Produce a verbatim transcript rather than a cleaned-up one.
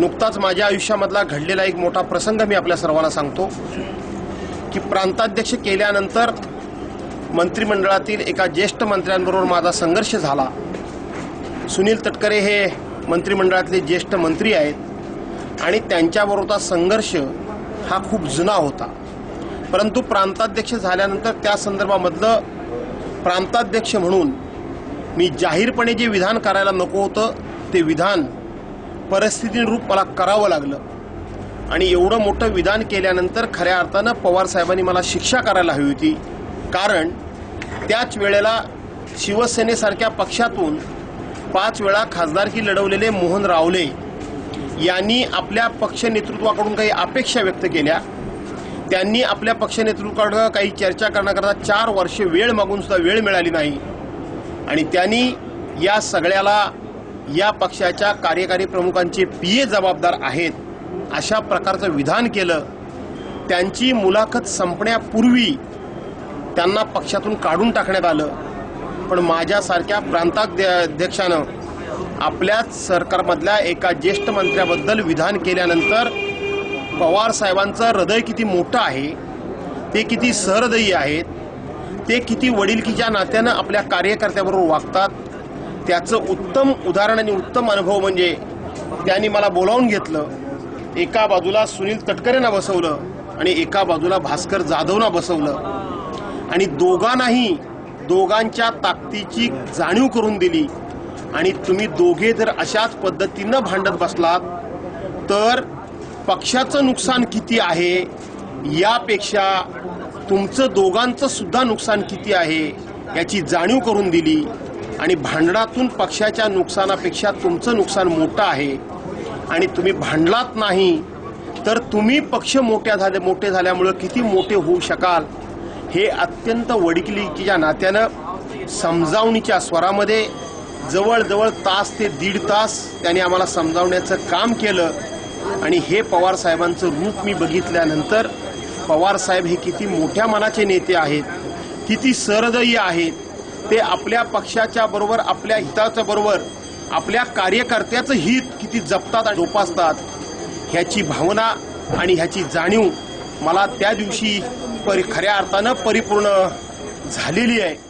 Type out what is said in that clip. नुकताच माझ्या आयुष्यामधला घडलेला एक मोठा प्रसंग मी आपल्या सर्वांना सांगतो की प्रांताध्यक्ष केल्यानंतर मंत्रिमंडळातील एका ज्येष्ठ मंत्र्यांबरोबर माझा संघर्ष झाला। सुनील तटकरे हे मंत्रिमंडळातले ज्येष्ठ मंत्री आहेत आणि त्यांच्याबरोबरचा संघर्ष हा खूप जुना होता, परंतु प्रांताध्यक्ष झाल्यानंतर त्या संदर्भामधलं प्रांताध्यक्ष म्हणून मी जाहीरपणे जे विधान करायला नको होतं ते विधान परिस्थितीनुरूप मला करावं लागलं आणि एवढं मोठं विधान केल्यानंतर खऱ्या अर्थानं पवार साहेबांनी मला शिक्षा करायला हवी होती, कारण त्याच वेळेला शिवसेनेसारख्या पक्षातून पाच वेळा खासदारकी लढवलेले मोहन रावले यांनी आपल्या पक्ष नेतृत्वाकडून काही अपेक्षा व्यक्त केल्या। त्यांनी आपल्या पक्ष नेतृत्वाकडे काही चर्चा करण्याकरता चार वर्षे वेळ मागून सुद्धा वेळ मिळाली नाही आणि त्यांनी या सगळ्याला या पक्षाच्या कार्यकारी प्रमुखांचे पीए जबाबदार आहेत अशा प्रकारचं विधान केलं। त्यांची मुलाखत संपण्यापूर्वी त्यांना पक्षातून काढून टाकण्यात आलं, पण माझ्यासारख्या प्रांताध्यक्षानं आपल्याच सरकारमधल्या एका ज्येष्ठ मंत्र्याबद्दल विधान केल्यानंतर पवार साहेबांचं हृदय किती मोठं आहे, ते किती सहृदयी आहेत, ते किती वडिलकीच्या नात्यानं आपल्या कार्यकर्त्याबरोबर वागतात त्याचं उत्तम उदाहरण आणि उत्तम अनुभव म्हणजे त्यांनी मला बोलावून घेतलं। एका बाजूला सुनील तटकरेंना बसवलं आणि एका बाजूला भास्कर जाधवना बसवलं आणि दोघांनाही दोघांच्या ताकदीची जाणीव करून दिली आणि तुम्ही दोघे जर अशाच पद्धतीनं भांडत बसलात तर पक्षाचं नुकसान किती आहे यापेक्षा तुमचं दोघांचं सुद्धा नुकसान किती आहे याची जाणीव करून दिली आणि भांडणातून पक्षाच्या नुकसानापेक्षा तुमचं नुकसान मोठं आहे आणि तुम्ही भांडलात नाही तर तुम्ही पक्ष मोठ्या झाले मोठे झाल्यामुळे किती मोठे होऊ शकाल हे अत्यंत वडिलकीच्या नात्यानं समजावणीच्या स्वरामध्ये जवळजवळ तास ते दीड तास त्यांनी आम्हाला समजावण्याचं काम केलं आणि हे पवार साहेबांचं रूप मी बघितल्यानंतर पवार साहेब हे किती मोठ्या मनाचे नेते आहेत, किती सहृदयी आहेत, ते आपल्या पक्षाच्या बरोबर आपल्या हिताच्या बरोबर आपल्या कार्यकर्त्याचं हित किती जपतात आणि जोपासतात ह्याची भावना आणि ह्याची जाणीव मला त्या दिवशी परि खऱ्या अर्थानं परिपूर्ण झालेली आहे।